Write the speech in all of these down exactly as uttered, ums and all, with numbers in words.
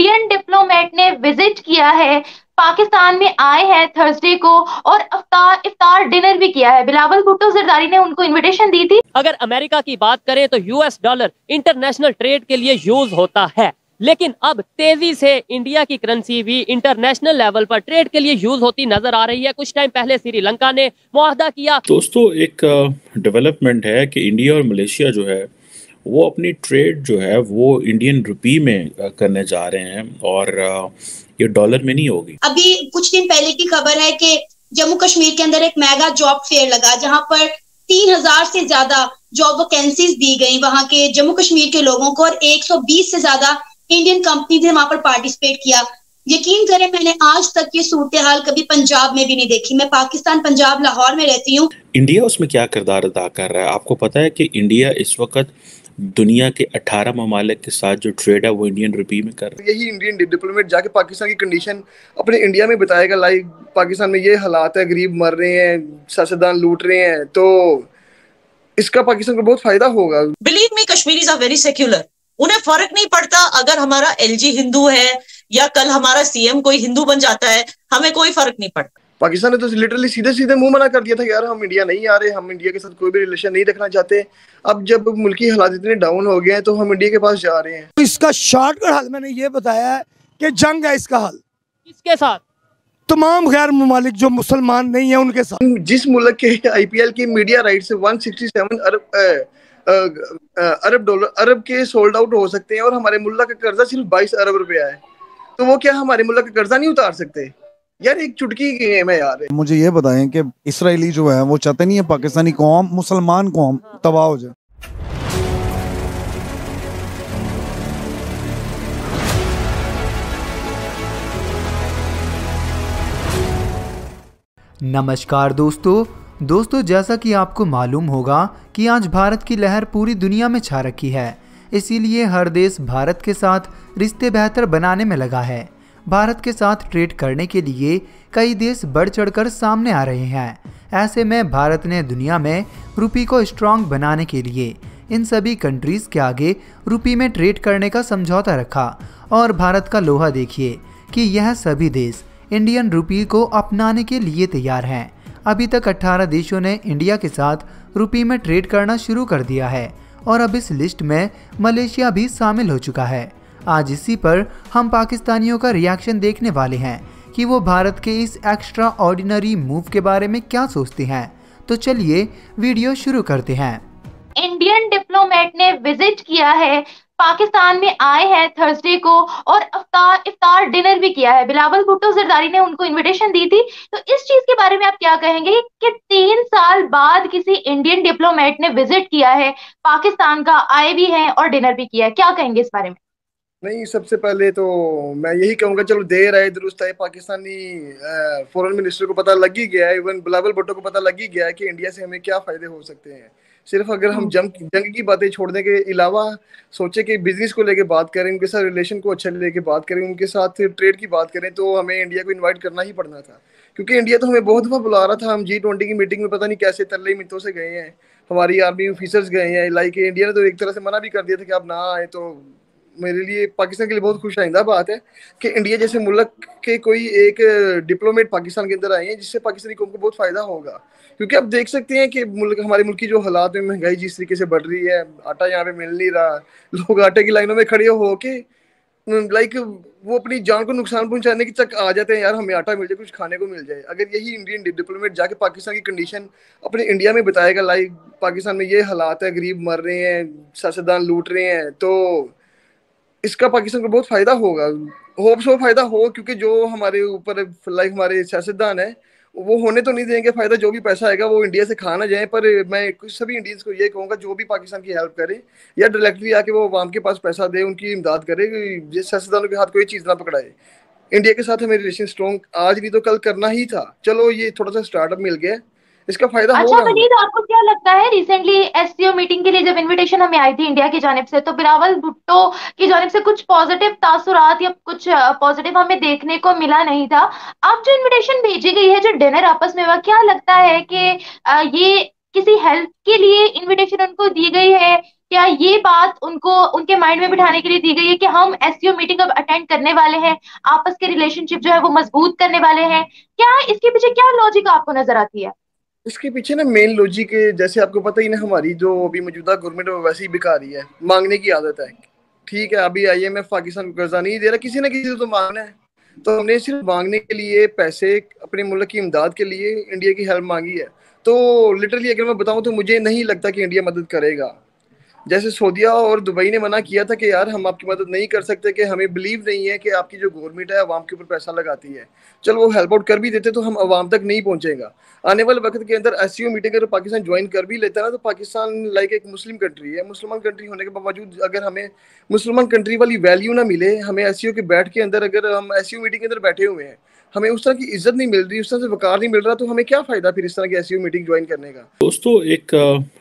Indian diplomat ने visit किया है, पाकिस्तान में आए हैं थर्सडे को और इफ्तार इफ्तार डिनर भी किया है। बिलावल भुट्टो जरदारी ने उनको इनविटेशन दी थी। अगर अमेरिका की बात करें तो यूएस डॉलर इंटरनेशनल ट्रेड के लिए यूज होता है, लेकिन अब तेजी से इंडिया की करेंसी भी इंटरनेशनल लेवल पर ट्रेड के लिए यूज होती नजर आ रही है। कुछ टाइम पहले श्रीलंका ने मुआहदा किया। दोस्तों, एक डेवलपमेंट है कि इंडिया और मलेशिया जो है वो अपनी ट्रेड जो है वो इंडियन रुपी में करने जा रहे हैं और ये डॉलर में नहीं होगी। अभी कुछ दिन पहले की खबर है कि जम्मू कश्मीर के अंदर एक मेगा जॉब फेयर लगा जहां पर तीन हजार से ज्यादा जॉब वैकेंसीज दी गई वहां के जम्मू कश्मीर के लोगों को और एक सौ बीस से ज्यादा इंडियन कंपनीज ने वहां पर पार्टिसिपेट किया। यकीन करें, मैंने आज तक ये सूरत हाल कभी पंजाब में भी नहीं देखी। मैं पाकिस्तान पंजाब लाहौर में रहती हूँ। इंडिया उसमें क्या किरदार अदा कर रहा है? आपको पता है कि इंडिया इस वक्त दुनिया के अठारह ममालिक के साथ जो ट्रेड है वो इंडियन रुपी में कर रहा है। यही इंडियन डिप्लोमेट जाके पाकिस्तान की कंडीशन अपने इंडिया में बताएगा, लाइक पाकिस्तान में ये हालात है, गरीब मर रहे हैं, सियासतदान लूट रहे हैं, तो इसका पाकिस्तान को बहुत फायदा होगा। Believe me, Kashmiris are very secular. उन्हें फर्क नहीं पड़ता अगर हमारा एलजी हिंदू है या कल हमारा सीएम कोई हिंदू बन जाता है, हमें कोई फर्क नहीं पड़ता। पाकिस्तान ने तो लिटरली सीधे सीधे मुंह मना कर दिया था कि यार हम इंडिया नहीं आ रहे, हम इंडिया के साथ कोई भी रिलेशन नहीं रखना चाहते। अब जब मुल्की हालात इतने डाउन हो गए हैं तो हम इंडिया के पास जा रहे हैं। तो इसका शॉर्टकट हल मैंने ये बताया है कि जंग है इसका हल, इसके साथ तमाम गैर मुमालिक जो मुसलमान नहीं है उनके साथ। जिस मुल्क के आई पी एल की मीडिया राइट से वन सिक्सटी सेवन अरब अरब डॉलर अरब के सोल्ड आउट हो सकते हैं और हमारे मुल्क का कर्जा सिर्फ बाईस अरब रुपया है, तो वो क्या हमारे मुल्क का कर्जा नहीं उतार सकते? यार एक चुटकी की गेम है यार। मुझे ये बताएं कि इसराइली जो है वो चाहते नहीं है पाकिस्तानी कौम, मुसलमान कौम तबाह हो जाए। नमस्कार दोस्तों, दोस्तों जैसा कि आपको मालूम होगा कि आज भारत की लहर पूरी दुनिया में छा रखी है, इसीलिए हर देश भारत के साथ रिश्ते बेहतर बनाने में लगा है। भारत के साथ ट्रेड करने के लिए कई देश बढ़ चढ़कर सामने आ रहे हैं। ऐसे में भारत ने दुनिया में रुपी को स्ट्रांग बनाने के लिए इन सभी कंट्रीज़ के आगे रुपी में ट्रेड करने का समझौता रखा और भारत का लोहा देखिए कि यह सभी देश इंडियन रुपी को अपनाने के लिए तैयार हैं। अभी तक अठारह देशों ने इंडिया के साथ रुपी में ट्रेड करना शुरू कर दिया है और अब इस लिस्ट में मलेशिया भी शामिल हो चुका है। आज इसी पर हम पाकिस्तानियों का रिएक्शन देखने वाले हैं कि वो भारत के इस एक्स्ट्रा ऑर्डिनरी मूव के बारे में क्या सोचते हैं। तो चलिए वीडियो शुरू करते हैं। इंडियन डिप्लोमेट ने विजिट किया है, पाकिस्तान में आए हैं थर्सडे को और इफ्तार इफ्तार डिनर भी किया है। बिलावल भुट्टो जरदारी ने उनको इनविटेशन दी थी। तो इस चीज के बारे में आप क्या कहेंगे कि तीन साल बाद किसी इंडियन डिप्लोमेट ने विजिट किया है पाकिस्तान का, आए भी हैं और डिनर भी किया है, क्या कहेंगे इस बारे में? नहीं, सबसे पहले तो मैं यही कहूँगा चलो देर आए दुरुस्त आए। पाकिस्तानी फॉरेन मिनिस्टर को पता लग ही गया है, इवन बिलावल भुट्टो को पता लग ही गया है कि इंडिया से हमें क्या फायदे हो सकते हैं। सिर्फ अगर हम जंग जंग की बातें छोड़ने के अलावा सोचे कि बिजनेस को लेके बात करें, उनके साथ रिलेशन को अच्छा लेके बात करें, उनके साथ ट्रेड की बात करें, तो हमें इंडिया को इनवाइट करना ही पड़ना था, क्योंकि इंडिया तो हमें बहुत दफ़ा बुला रहा था। हम जी ट्वेंटी की मीटिंग में पता नहीं कैसे तरले मिनटों से गए हैं, हमारी आर्मी ऑफिसर्स गए हैं, लाइक इंडिया ने तो एक तरह से मना भी कर दिया था कि आप ना आए। तो मेरे लिए, पाकिस्तान के लिए बहुत खुश आइंदा बात है कि इंडिया जैसे मुल्क के कोई एक डिप्लोमेट पाकिस्तान के अंदर आए हैं, जिससे पाकिस्तानी कौम को बहुत फ़ायदा होगा। क्योंकि आप देख सकते हैं कि मुल्क हमारे मुल्क की जो हालात में महंगाई जिस तरीके से बढ़ रही है, आटा यहाँ पे मिल नहीं रहा, लोग आटे की लाइनों में खड़े हो के लाइक वो अपनी जान को नुकसान पहुंचाने की तक आ जाते हैं, यार हमें आटा मिल जाए, कुछ खाने को मिल जाए। अगर यही इंडियन डिप्लोमेट जाके पाकिस्तान की कंडीशन अपने इंडिया में बताएगा, लाइक पाकिस्तान में ये हालात है, गरीब मर रहे हैं, सियासतदान लूट रहे हैं, तो इसका पाकिस्तान को बहुत फायदा होगा। होप सो फायदा हो, क्योंकि जो हमारे ऊपर लाइक हमारे सियासतदान है वो होने तो नहीं देंगे फायदा, जो भी पैसा आएगा वो इंडिया से खा ना जाए। पर मैं सभी इंडियंस को ये कहूँगा जो भी पाकिस्तान की हेल्प करे या डायरेक्टली आके वो आवाम के पास पैसा दे, उनकी इमदाद करे, जिस सियासतदानों के हाथ कोई चीज़ ना पकड़ाए। इंडिया के साथ हमें रिलेशन स्ट्रॉन्ग आज नहीं तो कल करना ही था, चलो ये थोड़ा सा स्टार्टअप मिल गया, इसका फायदा अच्छा होगा। वहीद, आपको क्या लगता है रिसेंटली एससीओ मीटिंग के लिए जब इनविटेशन हमें आई थी इंडिया की जानिब से, तो बिलावल भुट्टो की जानिब से कुछ पॉजिटिव तासुरात या कुछ पॉजिटिव हमें देखने को मिला नहीं था। अब जो इनविटेशन भेजी गई है, जो डिनर आपस में हुआ, क्या लगता है कि ये किसी हेल्प के लिए इनविटेशन उनको दी गई है क्या ये बात उनको उनके माइंड में बिठाने के लिए दी गई है कि हम एससीओ मीटिंग अब अटेंड करने वाले हैं, आपस के रिलेशनशिप जो है वो मजबूत करने वाले हैं? क्या इसके पीछे क्या लॉजिक आपको नजर आती है? इसके पीछे ना मेन लॉजिक जैसे आपको पता ही ना, हमारी जो अभी मौजूदा गवर्नमेंट है वैसे ही बेकारी है, मांगने की आदत है। ठीक है, अभी आई एम एफ पाकिस्तान को कर्जा नहीं दे रहा, किसी ना किसी को तो मांगना है, तो हमने सिर्फ मांगने के लिए पैसे अपने मुल्क की इमदाद के लिए इंडिया की हेल्प मांगी है। तो लिटरली अगर मैं बताऊं तो मुझे नहीं लगता कि इंडिया मदद करेगा। जैसे सऊदीया और दुबई ने मना किया था कि यार हम आपकी मदद नहीं कर सकते, कि हमें बिलीव नहीं है कि आपकी जो गवर्नमेंट है अवाम के ऊपर पैसा लगाती है। चलो वो हेल्प आउट कर भी देते तो हम अवाम तक नहीं पहुँचेगा। आने वाले वक्त के अंदर एससीओ मीटिंग अगर पाकिस्तान ज्वाइन कर भी लेता ना, तो पाकिस्तान लाइक एक मुस्लिम कंट्री है, मुसलमान कंट्री होने के बावजूद अगर हमें मुसलमान कंट्री वाली वैल्यू ना मिले, हमें एससीओ के बैठ के अंदर अगर हम एससीओ मीटिंग के अंदर बैठे हुए हैं, हमें उस तरह की इज्जत नहीं मिल रही, उस तरह से वकार नहीं मिल रहा, तो हमें क्या फायदा फिर इस तरह की एससीओ मीटिंग ज्वाइन करने का? दोस्तों एक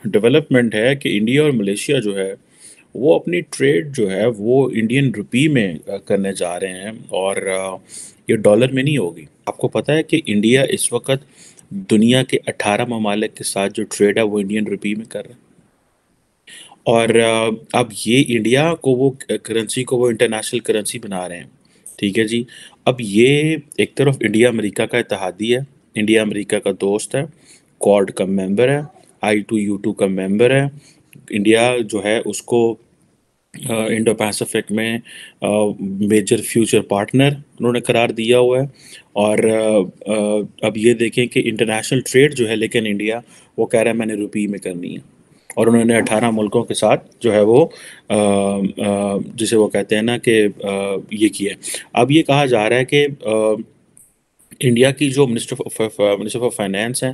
डेवलपमेंट है कि इंडिया और मलेशिया जो है वो अपनी ट्रेड जो है वो इंडियन रुपी में करने जा रहे हैं, और ये डॉलर में नहीं होगी। आपको पता है कि इंडिया इस वक्त दुनिया के अठारह ममालिक के साथ जो ट्रेड है वो इंडियन रुपी में कर रहे हैं, और अब ये इंडिया को वो करेंसी को वो इंटरनेशनल करेंसी बना रहे हैं। ठीक है जी, अब ये एक तरफ इंडिया अमेरिका का इत्तेहादी है, इंडिया अमेरिका का दोस्त है, क्वाड का मेंबर है, आई टू यू टू का मेंबर है। इंडिया जो है उसको इंडो पैसिफिक में मेजर फ्यूचर पार्टनर उन्होंने करार दिया हुआ है, और uh, अब ये देखें कि इंटरनेशनल ट्रेड जो है लेकिन इंडिया वो कह रहा है मैंने रुपये में करनी है, और उन्होंने अठारह मुल्कों के साथ जो है वो आ, आ, जिसे वो कहते हैं ना कि ये किया। अब ये कहा जा रहा है कि आ, इंडिया की जो मिनिस्टर मिनिस्टर ऑफ फाइनेंस हैं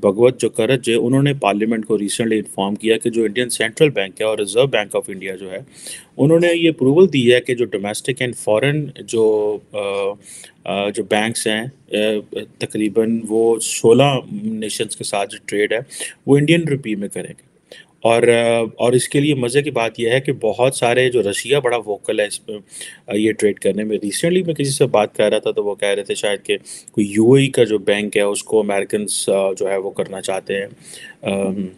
भगवत चक्रबोर्टी जी, उन्होंने पार्लियामेंट को रिसेंटली इन्फॉर्म किया कि जो इंडियन सेंट्रल बैंक है और रिजर्व बैंक ऑफ इंडिया जो है, उन्होंने ये अप्रूवल दी है कि जो डोमेस्टिक एंड फॉरेन जो आ, आ, जो बैंक्स हैं तकरीबन वो सोलह नेशंस के साथ जो ट्रेड है वो इंडियन रुपी में करेंगे। और और इसके लिए मज़े की बात यह है कि बहुत सारे जो रशिया बड़ा वोकल है इस ये ट्रेड करने में। रिसेंटली मैं किसी से बात कर रहा था तो वो कह रहे थे शायद कि कोई यूएई का जो बैंक है उसको अमेरिकन जो है वो करना चाहते हैं,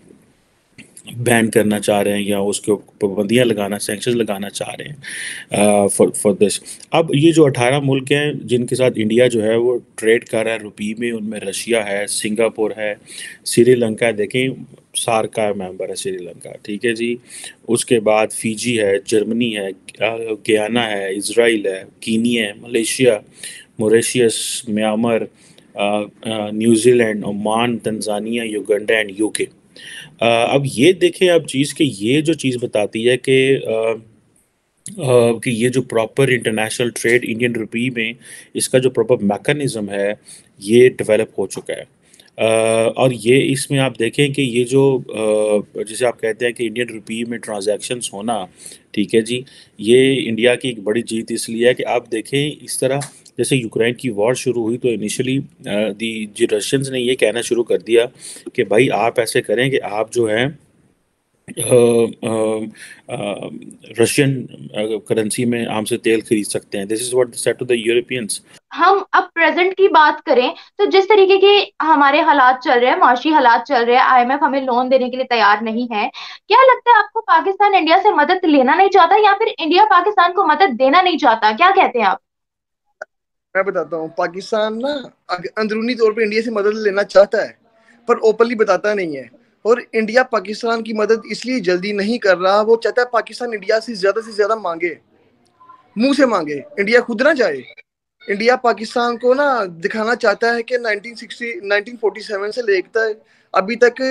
बैन करना चाह रहे हैं या उसके पाबंदियाँ लगाना सेंक्शन लगाना चाह रहे हैं फॉर फॉर दिस। अब ये जो अठारह मुल्क हैं जिनके साथ इंडिया जो है वो ट्रेड कर रहा है रुपये में, उनमें रशिया है, सिंगापुर है, श्रीलंका है, देखें सार्क का मेंबर है श्रीलंका, ठीक है जी, उसके बाद फिजी है, जर्मनी है, गयाना है, इजराइल है, कीनी है, Malaysia, Mauritius, Myanmar, New Zealand, Oman, Tanzania, Uganda and UK. अब ये देखें आप चीज़ कि ये जो चीज़ बताती है कि कि ये जो proper international trade Indian rupee में इसका जो प्रॉपर मैकेनिज़्म है ये डेवलप हो चुका है। और ये इसमें आप देखें कि ये जो जिसे आप कहते हैं कि इंडियन रुपी में ट्रांजैक्शंस होना, ठीक है जी, ये इंडिया की एक बड़ी जीत इसलिए है कि आप देखें इस तरह जैसे यूक्रेन की वॉर शुरू हुई तो इनिशियली दी जी रशियंस ने ये कहना शुरू कर दिया कि भाई आप ऐसे करें कि आप जो है रशियन करेंसी में हमसे तेल खरीद सकते हैं। This is what said to the Europeans. हम अब प्रेजेंट की बात करें तो जिस तरीके के हमारे हालात चल रहे हैं, माशी हालात चल रहे हैं, आई एम एफ हमें लोन देने के लिए तैयार नहीं है, क्या लगता है आपको पाकिस्तान इंडिया से मदद लेना नहीं चाहता या फिर इंडिया पाकिस्तान को मदद देना नहीं चाहता? क्या कहते हैं आप? मैं बताता हूँ, पाकिस्तान ना अंदरूनी तौर पर इंडिया से मदद लेना चाहता है पर ओपनली बताता नहीं है, और इंडिया पाकिस्तान की मदद इसलिए जल्दी नहीं कर रहा, वो चाहता है पाकिस्तान इंडिया से ज़्यादा से ज़्यादा मांगे, मुंह से मांगे, इंडिया खुद ना चाहे। इंडिया पाकिस्तान को ना दिखाना चाहता है कि nineteen sixty nineteen forty seven से लेकर अभी तक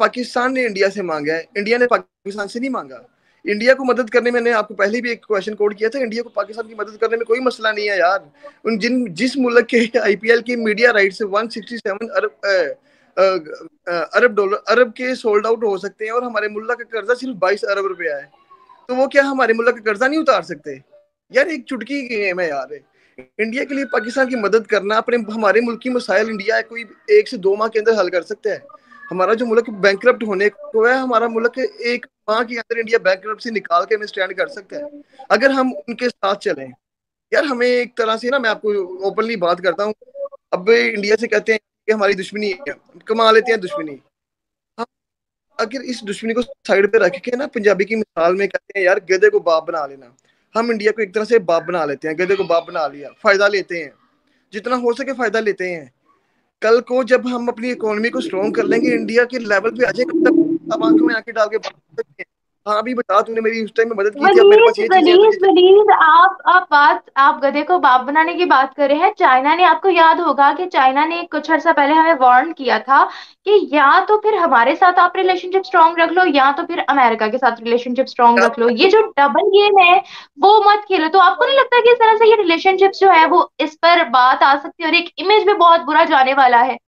पाकिस्तान ने इंडिया से मांगा है, इंडिया ने पाकिस्तान से नहीं मांगा। इंडिया को मदद करने में, मैंने आपको पहले भी एक क्वेश्चन कोड किया था, इंडिया को पाकिस्तान की मदद करने में कोई मसला नहीं है यार। उन जिन जिस मुल्क के आई पी एल की मीडिया राइट से एक सौ सरसठ अरब आ, आ, आ, अरब डॉलर अरब के सोल्ड आउट हो सकते हैं और हमारे मुल्क का कर्जा सिर्फ बाईस अरब रुपया है, तो वो क्या हमारे मुल्क का कर्जा नहीं उतार सकते? यार एक चुटकी गेम है यार। इंडिया के लिए पाकिस्तान की मदद करना, अपने हमारे मुल्की मसाइल इंडिया कोई एक से दो माह के अंदर हल कर सकता है। हमारा जो मुल्क बैंकरप्ट होने को है, हमारा मुल्क एक माह के अंदर इंडिया बैंकरप्ट से निकाल के हमें स्टैंड कर सकता है अगर हम उनके साथ चलें। यार हमें एक तरह से ना, मैं आपको ओपनली बात करता हूँ, अब इंडिया से कहते हैं कि हमारी दुश्मनी है, कमा लेते हैं दुश्मनी। हम अगर इस दुश्मनी को साइड पे रख के ना, पंजाबी की मिसाल में कहते हैं यार गधे को बाप बना लेना, हम इंडिया को एक तरह से बाप बना लेते हैं, गधे को बाप बना लिया, फायदा लेते हैं, जितना हो सके फायदा लेते हैं। कल को जब हम अपनी इकोनॉमी को स्ट्रॉन्ग कर लेंगे, इंडिया के लेवल पे आ जाएगा, तब आंखों में आंखें डाल के बात कर सकते हैं। हाँ भी बता, तूने मेरी उस टाइम में मदद की थी, मेरे पास ये चीजें। आप आप बात आप गधे को बाप बनाने की बात कर रहे हैं। चाइना ने, आपको याद होगा कि चाइना ने कुछ अर्सा पहले हमें वार्न किया था कि या तो फिर हमारे साथ आप रिलेशनशिप स्ट्रांग रख लो, या तो फिर अमेरिका के साथ रिलेशनशिप स्ट्रांग रख लो, ये जो डबल गेम है वो मत खेलो। तो आपको नहीं लगता कि इस तरह से ये रिलेशनशिप जो है वो इस पर बात आ सकती है और एक इमेज में बहुत बुरा जाने वाला है?